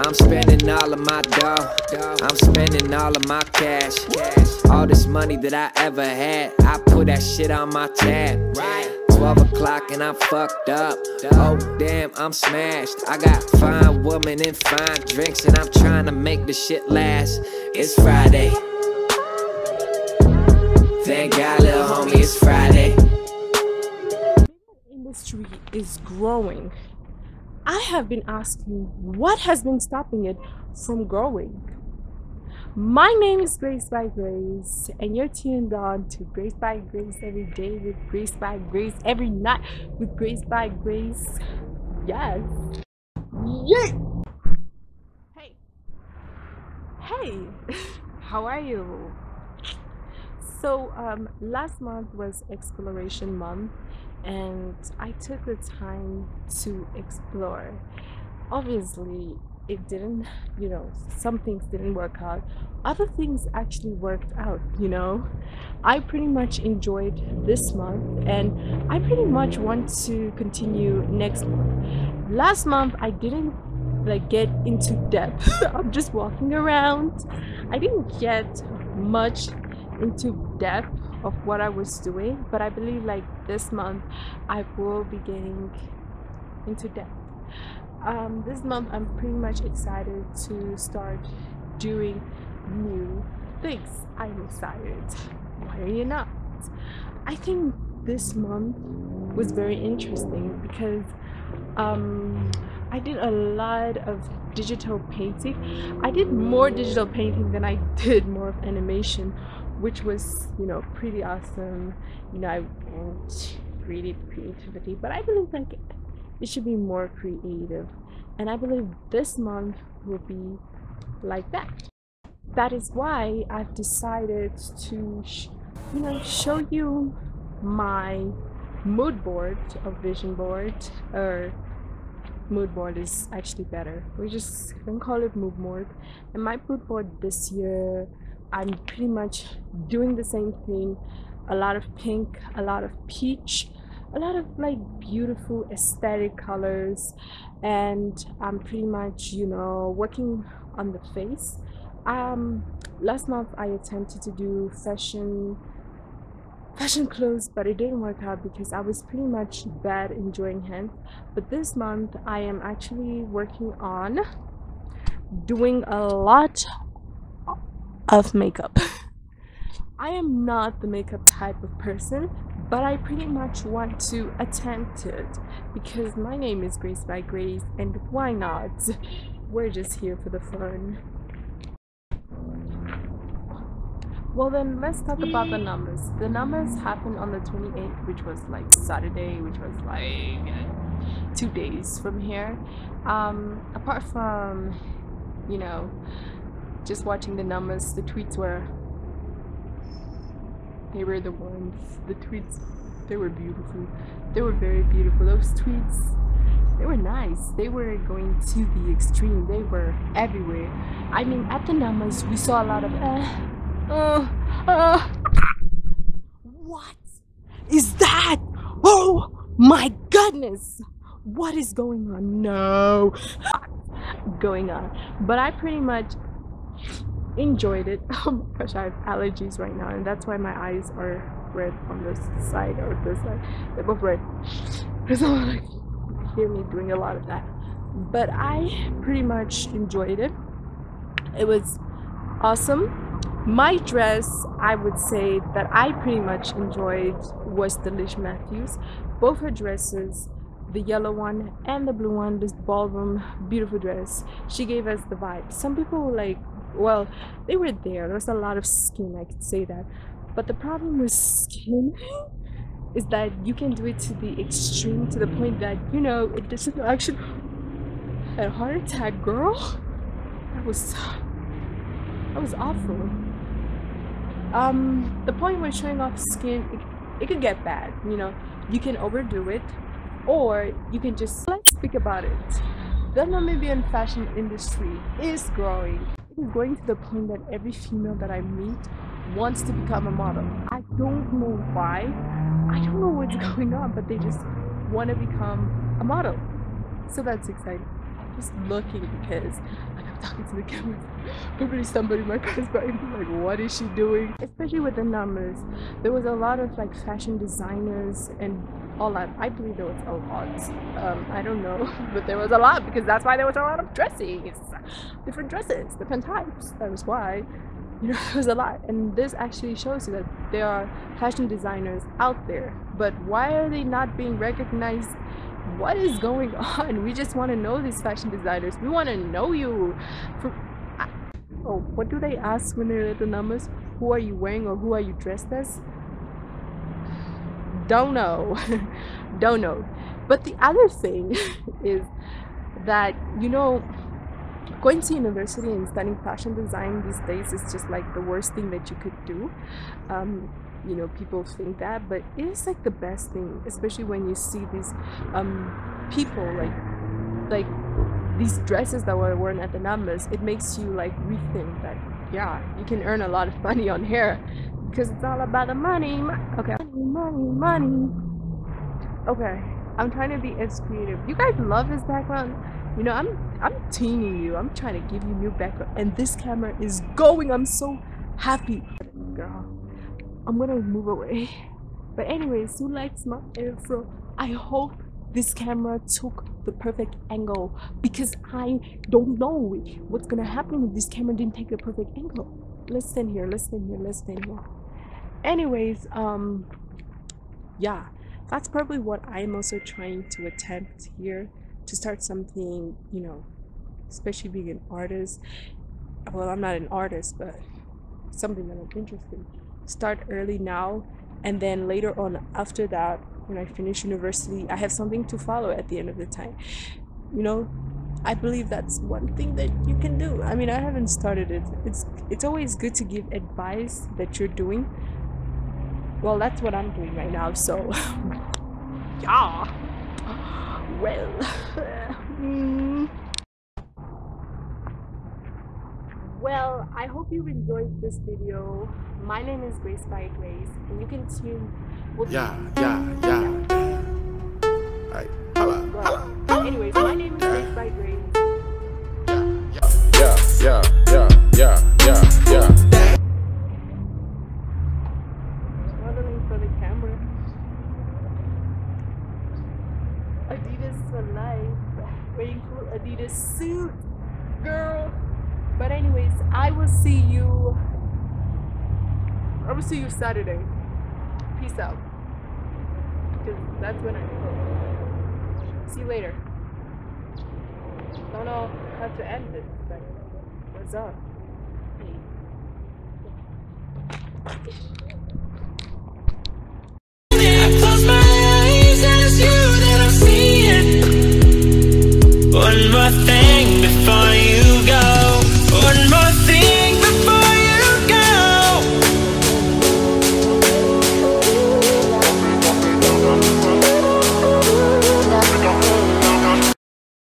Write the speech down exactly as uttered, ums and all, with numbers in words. I'm spending all of my dough, I'm spending all of my cash. All this money that I ever had, I put that shit on my tab. Twelve o'clock and I'm fucked up, oh damn, I'm smashed. I got fine women and fine drinks and I'm trying to make this shit last. It's Friday, thank God, little homie, it's Friday. Industry is growing. I have been asking what has been stopping it from growing. My name is Grace by Grace and you're tuned on to Grace by Grace every day with Grace by Grace, every night with Grace by Grace. Yes. Yes. Hey. Hey. How are you? So um, last month was Exploration Month. And I took the time to explore. Obviously it didn't, you know, some things didn't work out, other things actually worked out, you know. I pretty much enjoyed this month and I pretty much want to continue next month. Last month I didn't like get into depth. I'm just walking around. I didn't get much into depth of what I was doing, but I believe like this month I will be getting into depth. Um, this month I'm pretty much excited to start doing new things. I'm excited, why are you not? I think this month was very interesting because um, I did a lot of digital painting. I did more digital painting than I did more of animation, which was, you know, pretty awesome. You know, I won't really creativity, but I believe like it should be more creative, and I believe this month will be like that. That is why I've decided to sh you know show you my mood board, or vision board, or mood board is actually better. We just can call it mood board. And my mood board this year, I'm pretty much doing the same thing. A lot of pink, a lot of peach, a lot of like beautiful aesthetic colors, and I'm pretty much, you know, working on the face. Um last month I attempted to do fashion fashion clothes, but it didn't work out because I was pretty much bad in drawing hands. But this month I am actually working on doing a lot of makeup. I am not the makeup type of person, but I pretty much want to attempt it because my name is Grace by Grace and why not? We're just here for the fun. Well then, let's talk about the numbers. The numbers happened on the twenty-eighth, which was like Saturday, which was like two days from here. Um, apart from, you know, just watching the numbers, the tweets were, they were the ones, the tweets, they were beautiful. They were very beautiful. Those tweets, they were nice. They were going to the extreme. They were everywhere. I mean, at the numbers, we saw a lot of, uh, uh, uh. What is that? Oh my goodness. What is going on? No. Going on. But I pretty much enjoyed it. Oh my gosh, I have allergies right now and that's why my eyes are red on this side or this side. They're both red because I like hear me doing a lot of that. But I pretty much enjoyed it. It was awesome. My dress, I would say that I pretty much enjoyed, was Delish Matthews. Both her dresses, the yellow one and the blue one, this ballroom beautiful dress, she gave us the vibe. Some people like, well, they were there, there was a lot of skin, I could say that, but the problem with skin is that you can do it to the extreme, to the point that, you know, it doesn't actually a heart attack, girl. That was that was awful. Um the point when showing off skin, it, it could get bad, you know. You can overdo it or you can just, let's speak about it. The Namibian fashion industry is growing. It is going to the point that every female that I meet wants to become a model. I don't know why. I don't know what's going on, but they just want to become a model. So that's exciting. was looking because I kept talking to the cameras. Probably somebody might pass by and be like, what is she doing? Especially with the Namas, there was a lot of like fashion designers and all that. I believe there was a lot. Um, I don't know, but there was a lot because that's why there was a lot of dresses. Different dresses, different types. That was why. You know, it was a lot, and this actually shows you that there are fashion designers out there, but why are they not being recognized? What is going on? We just want to know these fashion designers. We want to know you. For, I, oh, what do they ask when they're at the Namas? Who are you wearing or who are you dressed as? Don't know. Don't know. But the other thing is that, you know, going to university and studying fashion design these days is just like the worst thing that you could do. Um, you know, people think that, but it is like the best thing, especially when you see these um, people, like like these dresses that were worn at the Namas. It makes you like rethink that, yeah, you can earn a lot of money on hair because it's all about the money. Okay, money, money. Okay, I'm trying to be as creative. You guys love this background. You know, I'm I'm teaming you. I'm trying to give you new background, and this camera is going. I'm so happy, girl. I'm gonna move away. But anyways, who likes my afro? I hope this camera took the perfect angle because I don't know what's gonna happen if this camera didn't take the perfect angle. Let's stand here. Let's stand here. Let's stand here. Anyways, um, yeah, that's probably what I'm also trying to attempt here. To start something, you know, especially being an artist. Well, I'm not an artist, but something that I'm interested in. Start early now, and then later on after that, when I finish university, I have something to follow at the end of the time. You know, I believe that's one thing that you can do. I mean, I haven't started it. It's it's always good to give advice that you're doing. Well, that's what I'm doing right now, so yeah. Well, mm. Well, I hope you enjoyed this video. My name is Grace by Grace, and you can tune with yeah, me. Yeah, yeah, yeah. Right. Well, uh, anyways, my name is Grace by Grace. Yeah, yeah, yeah, yeah, yeah, yeah, yeah. Struggling for the camera. Adidas for life, wearing cool Adidas suit, girl. But anyways, I will see you, I will see you Saturday. Peace out, because that's when I go. See you later. Don't know how to end this, but what's up? Hey. One more thing before you